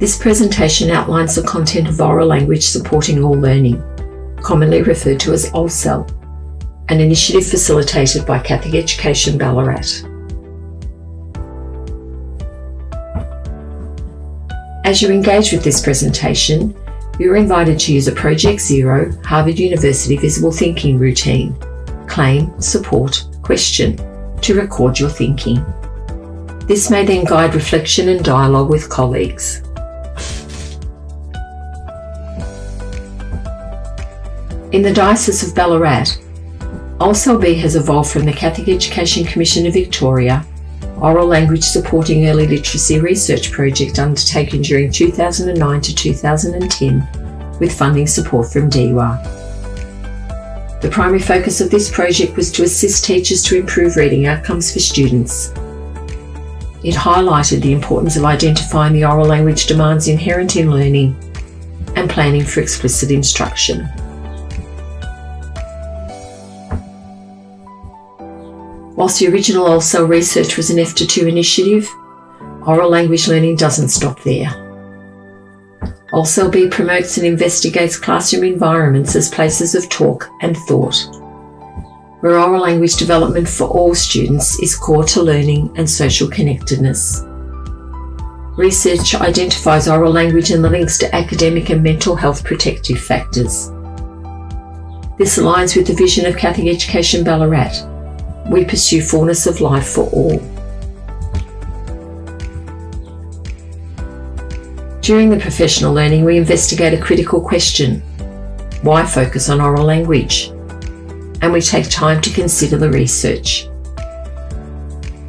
This presentation outlines the content of oral language supporting all learning, commonly referred to as OLSAL, an initiative facilitated by Catholic Education Ballarat. As you engage with this presentation, you are invited to use a Project Zero Harvard University Visible Thinking routine, claim, support, question, to record your thinking. This may then guide reflection and dialogue with colleagues. In the Diocese of Ballarat, OLSAL-B has evolved from the Catholic Education Commission of Victoria Oral Language Supporting Early Literacy Research Project undertaken during 2009 to 2010 with funding support from DEECD. The primary focus of this project was to assist teachers to improve reading outcomes for students. It highlighted the importance of identifying the oral language demands inherent in learning and planning for explicit instruction. Whilst the original OLSAL research was an F2 initiative, oral language learning doesn't stop there. OLSAL-B promotes and investigates classroom environments as places of talk and thought, where oral language development for all students is core to learning and social connectedness. Research identifies oral language and the links to academic and mental health protective factors. This aligns with the vision of Catholic Education Ballarat. We pursue fullness of life for all. During the professional learning, we investigate a critical question: why focus on oral language? And we take time to consider the research.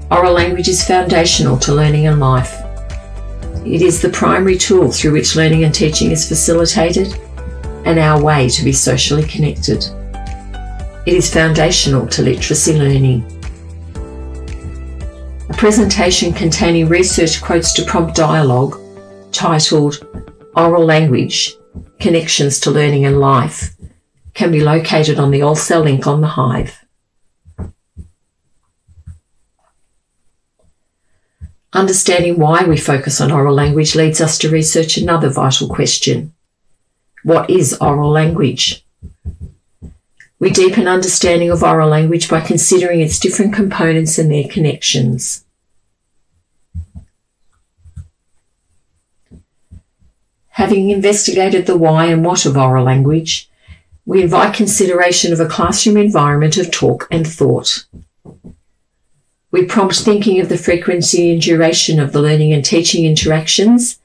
Oral language is foundational to learning and life. It is the primary tool through which learning and teaching is facilitated and our way to be socially connected. It is foundational to literacy learning. A presentation containing research quotes to prompt dialogue, titled Oral Language: Connections to Learning and Life, can be located on the OLSAL link on the HIVE. Understanding why we focus on oral language leads us to research another vital question: what is oral language? We deepen understanding of oral language by considering its different components and their connections. Having investigated the why and what of oral language, we invite consideration of a classroom environment of talk and thought. We prompt thinking of the frequency and duration of the learning and teaching interactions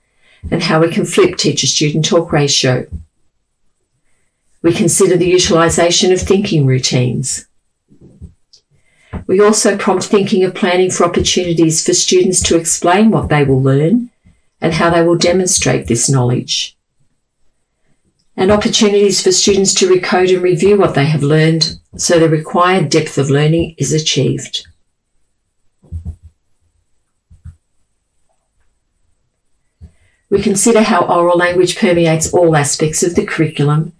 and how we can flip teacher-student talk ratio. We consider the utilisation of thinking routines. We also prompt thinking of planning for opportunities for students to explain what they will learn and how they will demonstrate this knowledge, and opportunities for students to recode and review what they have learned so the required depth of learning is achieved. We consider how oral language permeates all aspects of the curriculum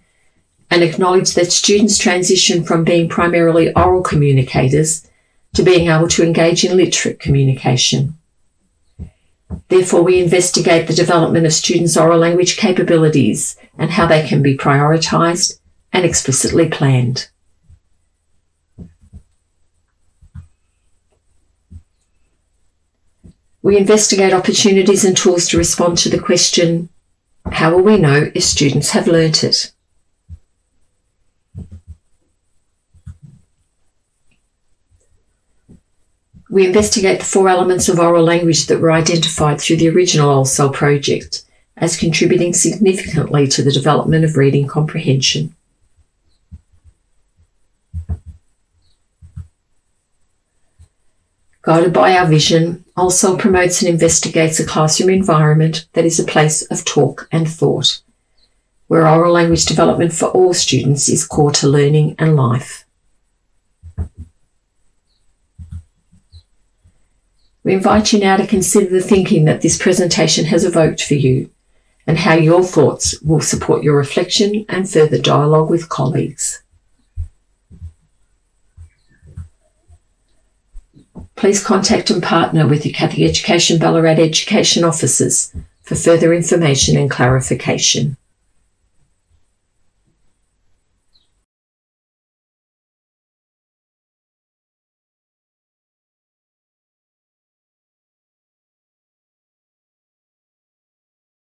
and acknowledge that students transition from being primarily oral communicators to being able to engage in literate communication. Therefore, we investigate the development of students' oral language capabilities and how they can be prioritised and explicitly planned. We investigate opportunities and tools to respond to the question, how will we know if students have learnt it? We investigate the four elements of oral language that were identified through the original OLSAL project as contributing significantly to the development of reading comprehension. Guided by our vision, OLSAL promotes and investigates a classroom environment that is a place of talk and thought, where oral language development for all students is core to learning and life. We invite you now to consider the thinking that this presentation has evoked for you and how your thoughts will support your reflection and further dialogue with colleagues. Please contact and partner with your Catholic Education Ballarat Education Officers for further information and clarification.